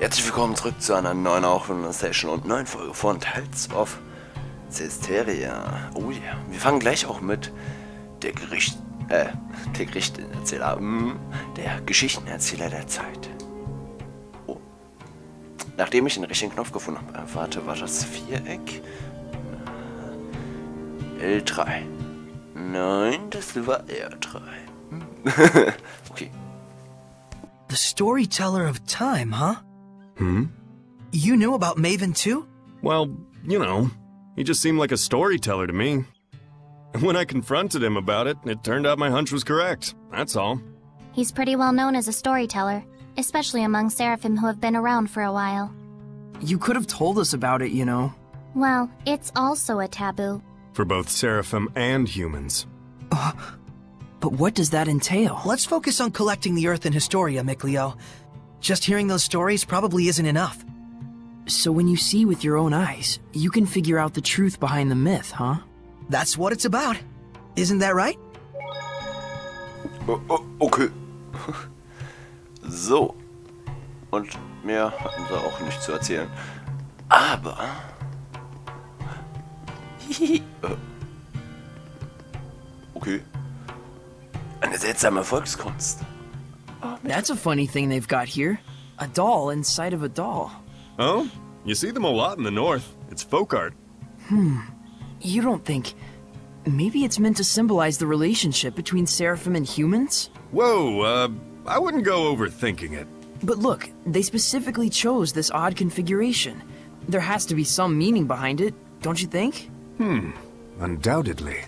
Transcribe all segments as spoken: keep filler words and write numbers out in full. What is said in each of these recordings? Herzlich willkommen zurück zu einer neuen Aufnahme-Session und neuen Folge von Tales of Zestiria. Oh ja, yeah. Wir fangen gleich auch mit der Gericht, äh, der Geschichtenerzähler, der Geschichtenerzähler der Zeit. Oh. Nachdem ich den richtigen Knopf gefunden habe, äh, warte, war das Viereck? L drei. Nein, das war R drei. Okay. The storyteller of time, huh? Hmm? You knew about Maven too? Well, you know, he just seemed like a storyteller to me. And when I confronted him about it, it turned out my hunch was correct. That's all. He's pretty well known as a storyteller, especially among Seraphim who have been around for a while. You could have told us about it, you know. Well, it's also a taboo. For both Seraphim and humans. Uh, but what does that entail? Let's focus on collecting the Earth in Historia, Mikleo. Just hearing those stories probably isn't enough. So when you see with your own eyes, you can figure out the truth behind the myth, huh? That's what it's about. Isn't that right? Oh, oh, okay. So. Und mehr hatten sie auch nicht zu erzählen. Aber... Okay. Eine seltsame Volkskunst. That's a funny thing they've got here. A doll inside of a doll. Oh? You see them a lot in the north. It's folk art. Hmm. You don't think... Maybe it's meant to symbolize the relationship between Seraphim and humans? Whoa, uh... I wouldn't go overthinking it. But look, they specifically chose this odd configuration. There has to be some meaning behind it, don't you think? Hmm. Undoubtedly.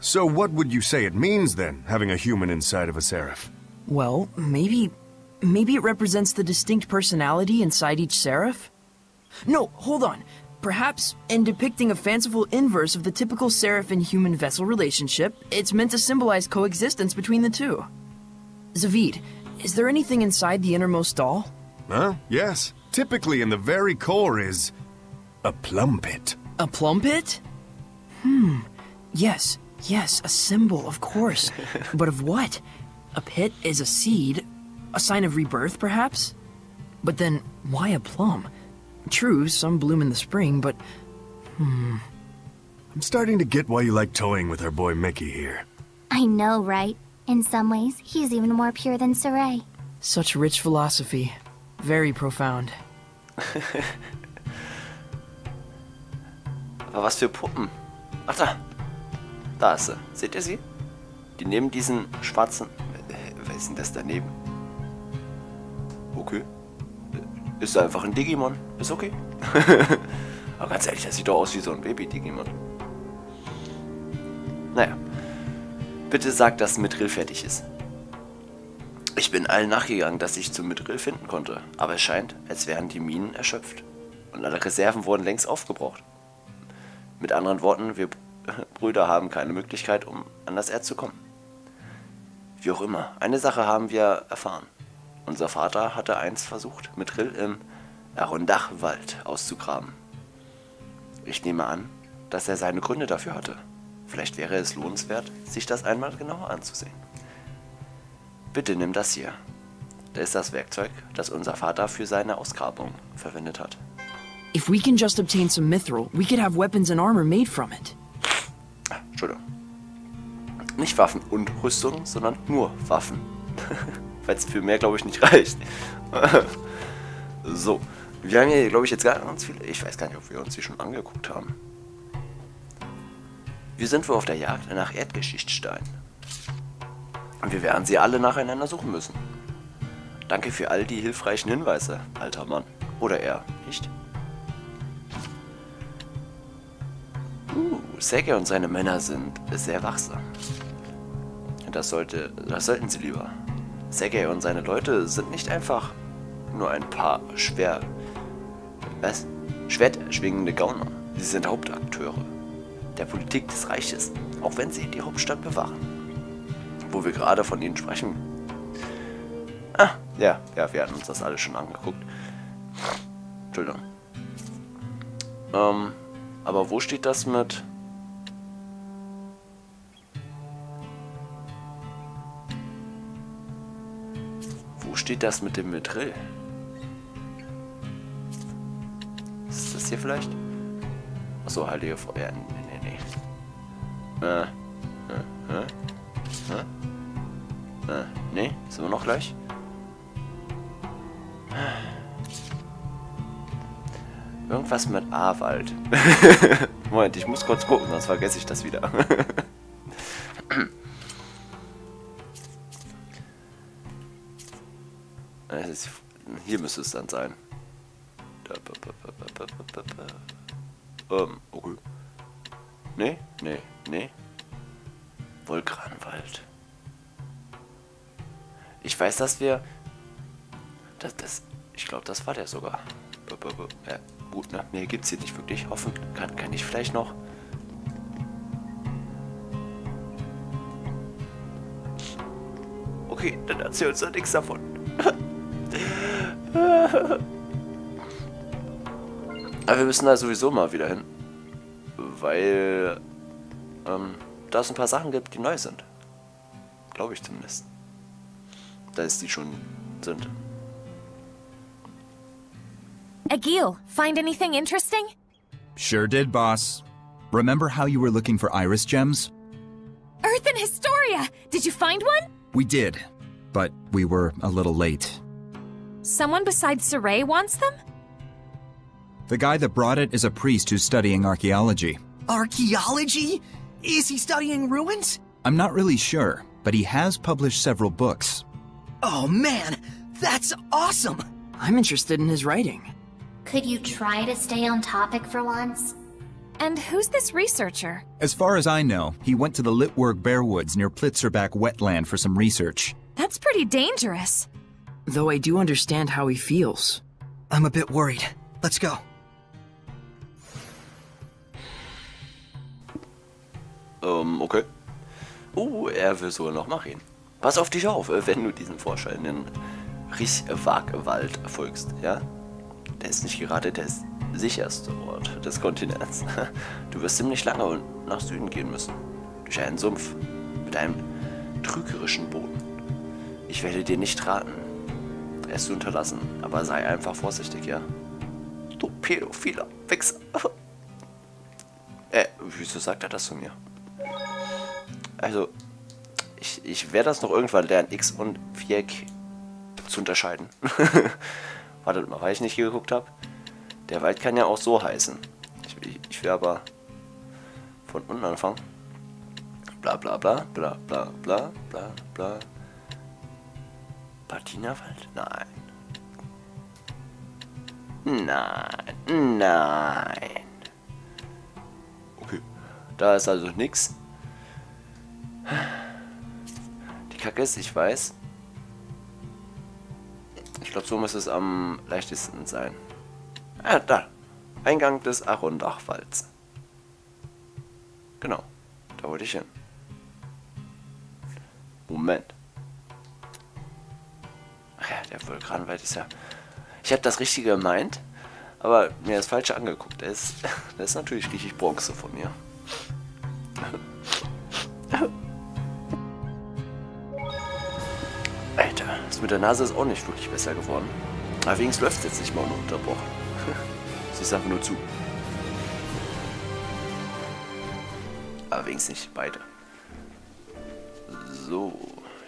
So what would you say it means then, having a human inside of a seraph? Well, maybe... Maybe it represents the distinct personality inside each seraph? No, hold on. Perhaps, in depicting a fanciful inverse of the typical seraph and human vessel relationship, it's meant to symbolize coexistence between the two. Zavid, is there anything inside the innermost doll? Huh? Yes. Typically in the very core is... a plumpet. A plumpet? Hmm. Yes. Yes, a symbol, of course. But of what? A pit is a seed, a sign of rebirth, perhaps? But then, why a plum? True, some bloom in the spring, but... Hmm... I'm starting to get why you like toying with our boy Mickey here. I know, right? In some ways, he's even more pure than Saray. Such rich philosophy. Very profound. Aber was für Puppen. Ach da. Da ist sie. Seht ihr sie? Die nehmen diesen schwarzen... Wer ist denn das daneben? Okay. Ist einfach ein Digimon. Ist okay. Aber ganz ehrlich, das sieht doch aus wie so ein Baby-Digimon. Naja. Bitte sagt, dass Mithril fertig ist. Ich bin allen nachgegangen, dass ich zu Mithril finden konnte. Aber es scheint, als wären die Minen erschöpft. Und alle Reserven wurden längst aufgebraucht. Mit anderen Worten, wir Brüder haben keine Möglichkeit, um an das Erz zu kommen. Wie auch immer, eine Sache haben wir erfahren. Unser Vater hatte einst versucht, Mithril im Arondachwald auszugraben. Ich nehme an, dass er seine Gründe dafür hatte. Vielleicht wäre es lohnenswert, sich das einmal genauer anzusehen. Bitte nimm das hier. Das ist das Werkzeug, das unser Vater für seine Ausgrabung verwendet hat. If we can just obtain some mithril, we could have weapons and armor made from it. Entschuldigung. Nicht Waffen und Rüstung, sondern nur Waffen. Weil es für mehr, glaube ich, nicht reicht. So. Wir haben hier, glaube ich, jetzt gar ganz viele... Ich weiß gar nicht, ob wir uns die schon angeguckt haben. Wir sind wohl auf der Jagd nach Erdgeschichtssteinen. Und wir werden sie alle nacheinander suchen müssen. Danke für all die hilfreichen Hinweise, alter Mann. Oder er, nicht? Uh, Sergej und seine Männer sind sehr wachsam. Das sollte, das sollten sie lieber. Sergej und seine Leute sind nicht einfach nur ein paar schwer, was? schwertschwingende Gauner. Sie sind Hauptakteure der Politik des Reiches, auch wenn sie die Hauptstadt bewachen. Wo wir gerade von ihnen sprechen. Ah, ja, ja, wir hatten uns das alles schon angeguckt. Entschuldigung. Ähm... Aber wo steht das mit... Wo steht das mit dem Mithril? Ist das hier vielleicht? Achso, heilige Feuer. Nee, nee, nee. Äh. Äh, äh. Äh. Äh. Nee, sind wir noch gleich? Irgendwas mit A-Wald. Moment, ich muss kurz gucken, sonst vergesse ich das wieder. Hier müsste es dann sein. Ähm, okay. Nee, nee, nee. Wolkranwald. Ich weiß, dass wir... Das, das, ich glaube, das war der sogar. Ja, gut, ne? Mehr gibt's hier nicht wirklich. Hoffen kann, kann ich vielleicht noch... Okay, dann erzähl uns da nichts davon. Aber wir müssen da sowieso mal wieder hin. Weil... Ähm, da es ein paar Sachen gibt, die neu sind. Glaube ich zumindest. Da ist die schon sind. Agil, find anything interesting? Sure did, boss. Remember how you were looking for Iris Gems? Earth and Historia! Did you find one? We did, but we were a little late. Someone besides Saray wants them? The guy that brought it is a priest who's studying archaeology. Archaeology? Is he studying ruins? I'm not really sure, but he has published several books. Oh man, that's awesome! I'm interested in his writing. Could you try to stay on topic for once? And who's this researcher? As far as I know, he went to the Litwark Bear Woods near Plitzerbach Wetland for some research. That's pretty dangerous. Though I do understand how he feels. I'm a bit worried. Let's go. Ähm, okay. Oh, er will wohl noch machen. Pass auf dich auf, wenn du diesen Vorschein in Riesewagwald erfolgst, ja? Der ist nicht gerade der sicherste Ort des Kontinents. Du wirst ziemlich lange nach Süden gehen müssen. Durch einen Sumpf. Mit einem trügerischen Boden. Ich werde dir nicht raten, es zu unterlassen. Aber sei einfach vorsichtig, ja? Du pädophiler Wichser. Äh, wieso sagt er das zu mir? Also, ich, ich werde das noch irgendwann lernen, X und Viereck zu unterscheiden. Wartet mal, weil ich nicht geguckt habe. Der Wald kann ja auch so heißen. Ich, ich, ich will aber von unten anfangen. Bla bla bla, bla bla bla, bla bla. Patinawald? Nein. Nein, nein. Okay, da ist also nichts. Die Kacke ist, ich weiß. Ich glaube, so muss es am leichtesten sein. Ah, da. Eingang des Arondachwalds. Genau. Da wollte ich hin. Moment. Ach ja, der Wolkranwald ist ja... Ich habe das Richtige gemeint, aber mir das Falsche angeguckt. Der ist, der ist natürlich richtig Bronze von mir. Alter, das mit der Nase ist auch nicht wirklich besser geworden. Aber wenigstens läuft es jetzt nicht mal ununterbrochen. Sie ist einfach nur zu. Aber wenigstens nicht beide. So,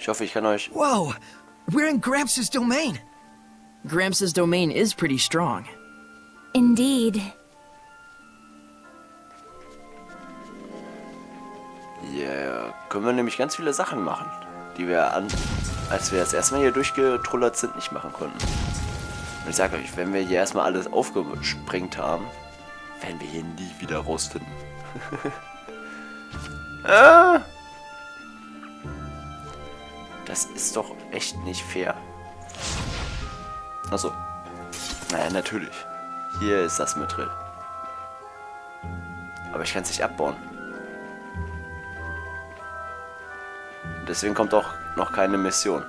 ich hoffe, ich kann euch... Wow, we're in Gramps' Domain. Gramps' Domain is pretty strong. Indeed. Ja, yeah. Können wir nämlich ganz viele Sachen machen, die wir an... als wir das erstmal hier durchgetrullert sind, nicht machen konnten. Und ich sage euch, wenn wir hier erstmal alles aufgesprengt haben, werden wir hier nie wieder rausfinden. Ah! Das ist doch echt nicht fair. Achso. Naja, natürlich. Hier ist das Mithril. Aber ich kann es nicht abbauen. Deswegen kommt auch noch keine Mission.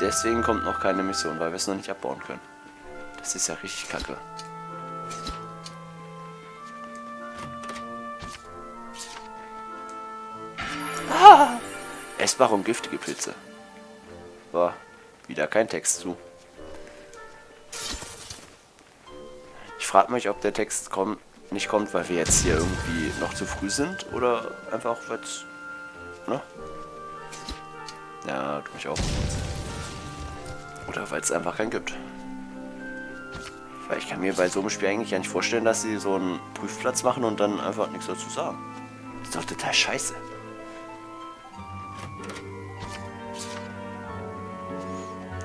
Deswegen kommt noch keine Mission, weil wir es noch nicht abbauen können. Das ist ja richtig kacke. Ah! Essbare und giftige Pilze. War wieder kein Text zu. frage mich, ob der Text kommt, nicht kommt, weil wir jetzt hier irgendwie noch zu früh sind oder einfach was. Ne? Ja, tut mich auch. Oder weil es einfach keinen gibt. Weil ich kann mir bei so einem Spiel eigentlich ja nicht vorstellen, dass sie so einen Prüfplatz machen und dann einfach nichts dazu sagen. Das ist doch total scheiße.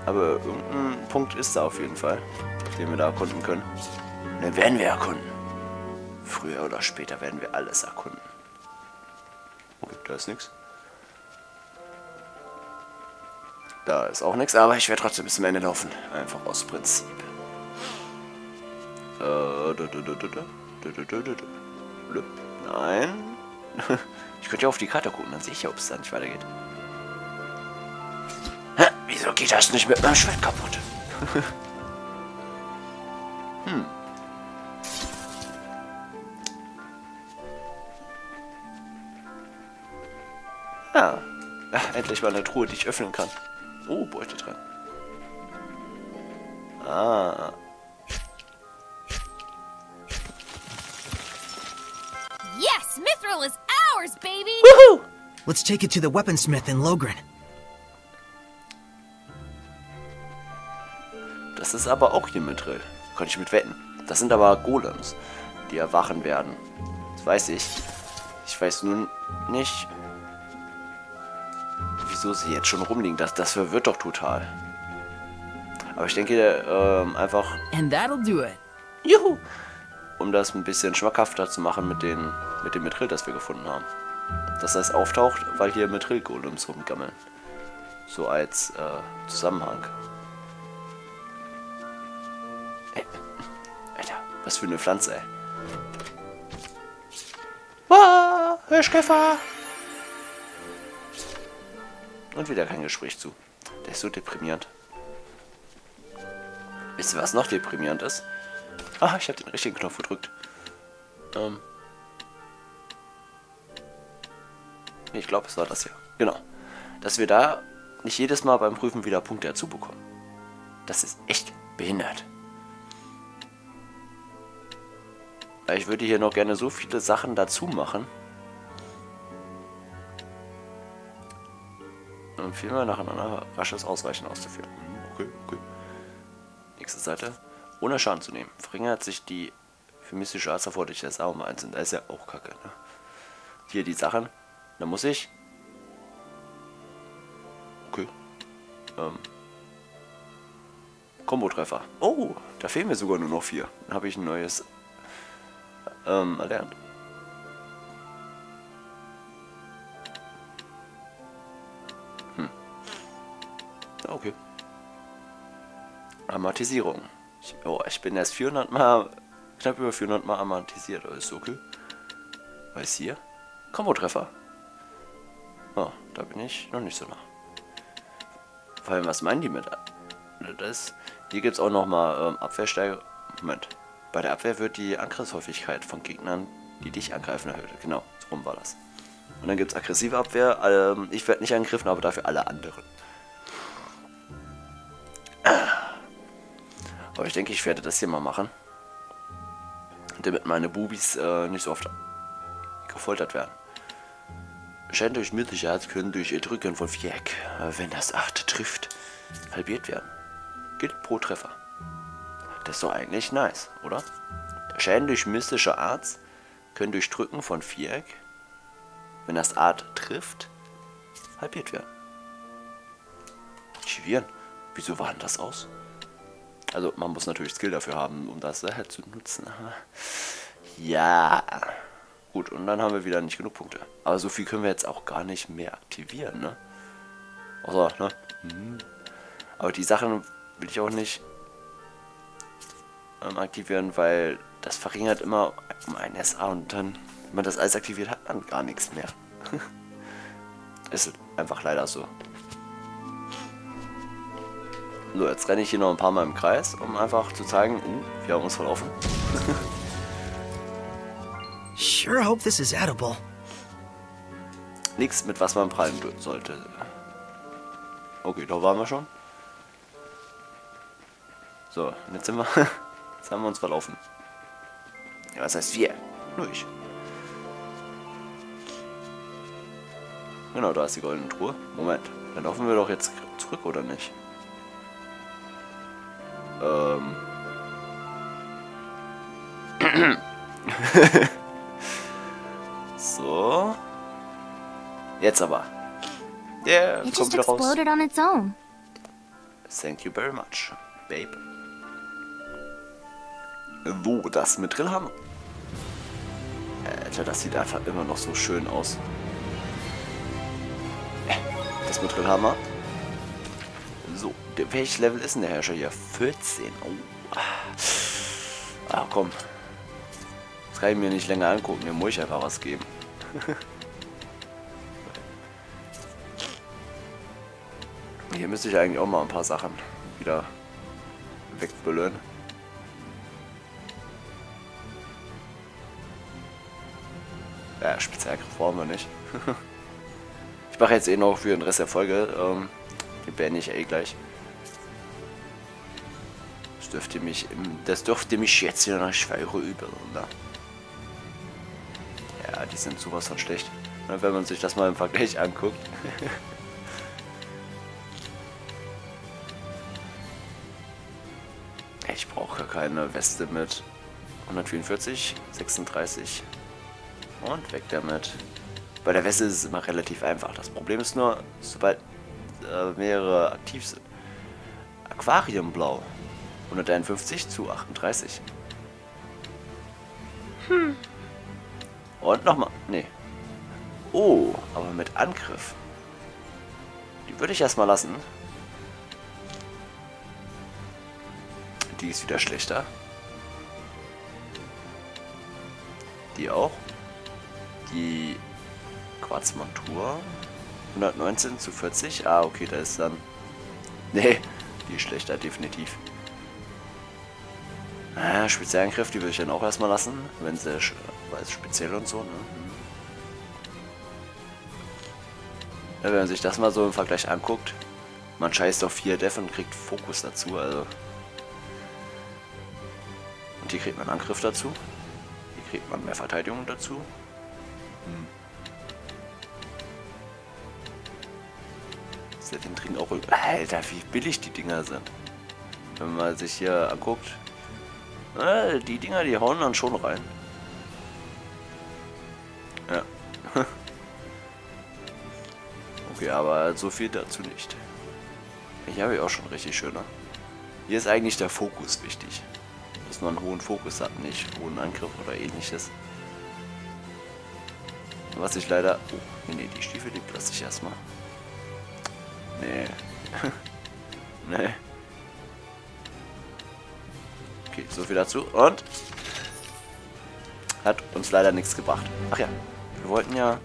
Aber irgendein Punkt ist da auf jeden Fall, den wir da erkunden können. Und den werden wir erkunden. Früher oder später werden wir alles erkunden. Oh, da ist nichts. Da ist auch nichts, aber ich werde trotzdem bis zum Ende laufen. Einfach aus Prinzip. Nein. Ich könnte ja auf die Karte gucken, dann sehe ich ja, ob es da nicht weitergeht. Hä? Wieso geht das nicht mit meinem Schwert kaputt? Hm. Ah. Ja, endlich mal eine Truhe, die ich öffnen kann. Oh, Beute drin. Ah. Yes, Mithril is ours, baby! Woohoo! Let's take it to the weaponsmith in Logren. Das ist aber auch hier Mithril. Könnte ich mit wetten. Das sind aber Golems, die erwachen werden. Das weiß ich. Ich weiß nun nicht, wieso sie jetzt schon rumliegen. Das, das verwirrt doch total. Aber ich denke, ähm, einfach... And that'll do it. Juhu! Um das ein bisschen schmackhafter zu machen mit, den, mit dem Mithril, das wir gefunden haben. Dass das auftaucht, weil hier Mithril-Golems rumgammeln. So als äh, Zusammenhang. Ey, Alter, was für eine Pflanze, ey. Ah, Hirschkäfer! Und wieder kein Gespräch zu. Der ist so deprimierend. Wisst ihr, was noch deprimierend ist? Ah, ich habe den richtigen Knopf gedrückt. Ähm. Ich glaube, es war das hier. Genau. Dass wir da nicht jedes Mal beim Prüfen wieder Punkte dazu bekommen. Das ist echt behindert. Ich würde hier noch gerne so viele Sachen dazu machen. Um viermal nacheinander rasches Ausweichen auszuführen. Okay, okay. Nächste Seite. Ohne Schaden zu nehmen. Verringert sich die für mystische Arzt erforderlich, dass auch mal eins sind. Da ist ja auch kacke, ne? Hier die Sachen. Da muss ich. Okay. Ähm. Kombo-Treffer. Oh, da fehlen mir sogar nur noch vier. Dann habe ich ein neues ähm, erlernt. Okay. Amortisierung. Ich, oh, ich bin erst vierhundert Mal, knapp über vierhundert Mal amortisiert. Alles okay. Was ist hier? Kombo-Treffer. Oh, da bin ich noch nicht so nah. Vor allem, was meinen die mit? Das, hier gibt es auch nochmal ähm, Abwehrsteigerung. Moment. Bei der Abwehr wird die Angriffshäufigkeit von Gegnern, die dich angreifen, erhöht. Genau, so rum war das. Und dann gibt es aggressive Abwehr. Ähm, ich werde nicht angegriffen, aber dafür alle anderen. Aber ich denke, ich werde das hier mal machen. Damit meine Bubis äh, nicht so oft gefoltert werden. Schäden durch mythische Herz können durch Erdrücken von Viereck, wenn das acht trifft, halbiert werden. Gilt pro Treffer. Das ist doch eigentlich nice, oder? Schäden durch mystische Arzt können durch Drücken von Viereck, wenn das acht trifft, halbiert werden. Aktivieren. Wieso war denn das aus? Also, man muss natürlich Skill dafür haben, um das äh, zu nutzen. Ja. Gut, und dann haben wir wieder nicht genug Punkte. Aber so viel können wir jetzt auch gar nicht mehr aktivieren, ne? Außer, ne? Mhm. Aber die Sachen will ich auch nicht ähm, aktivieren, weil das verringert immer um ein S A und dann, wenn man das alles aktiviert hat, dann gar nichts mehr. Ist einfach leider so. So, jetzt renne ich hier noch ein paar Mal im Kreis, um einfach zu zeigen, uh, wir haben uns verlaufen. Sure hope this is edible. Nichts, mit was man prallen sollte. Okay, da waren wir schon. So, jetzt sind wir. Jetzt haben wir uns verlaufen. Ja, was heißt wir? Nur ich. Genau, da ist die goldene Truhe. Moment, dann laufen wir doch jetzt zurück, oder nicht? Ähm. So. Jetzt aber. Yeah, it kommt wieder raus. On its own. Thank you very much, babe. So, das Mithril haben wir. Alter, das sieht einfach immer noch so schön aus. Das Mithril haben wir. So, welches Level ist denn der Herrscher hier? vierzehn. Oh. Ah, komm. Das kann ich mir nicht länger angucken. Mir muss ich einfach was geben. Hier müsste ich eigentlich auch mal ein paar Sachen wieder wegbüllern. Ja, Spezialgriff brauchen wir nicht. Ich mache jetzt eh noch für den Rest der Folge. Ähm, die beende ich eh gleich. Das dürfte mich, das dürfte mich jetzt hier noch schwere übel. Oder? Ja, die sind sowas von schlecht. Wenn man sich das mal im Vergleich anguckt. Ich brauche keine Weste mit hundertvierundvierzig, sechsunddreißig und weg damit. Bei der Weste ist es immer relativ einfach. Das Problem ist nur, sobald äh, mehrere aktiv sind. Aquariumblau. hunderteinundfünfzig zu achtunddreißig. Hm. Und nochmal. Nee. Oh, aber mit Angriff. Die würde ich erstmal lassen. Die ist wieder schlechter. Die auch. Die Quarzmontur. hundertneunzehn zu vierzig. Ah, okay, da ist dann... Nee, die ist schlechter, definitiv. Ah, Spezialangriff, die würde ich dann auch erstmal lassen. Wenn sie weiß, speziell und so, ne? Ja, wenn man sich das mal so im Vergleich anguckt. Man scheißt auf vier Def und kriegt Fokus dazu, also... Und hier kriegt man Angriff dazu. Hier kriegt man mehr Verteidigung dazu. Hm. Ist ja den Trink auch rüber. Alter, wie billig die Dinger sind. Wenn man sich hier anguckt. Äh, die Dinger, die hauen dann schon rein. Ja. Okay, aber so viel dazu nicht. Hier habe ich auch schon richtig schöner. Hier ist eigentlich der Fokus wichtig. Dass man einen hohen Fokus hat, nicht hohen Angriff oder ähnliches. Was ich leider... Oh, nee, nee, die Stiefel, die lasse ich erstmal. Nee. Nee. Okay, so viel dazu. Und... Hat uns leider nichts gebracht. Ach ja, wir wollten ja...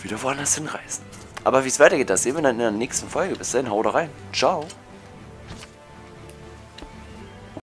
wieder woanders hinreisen. Aber wie es weitergeht, das sehen wir dann in der nächsten Folge. Bis dahin, haut rein. Ciao.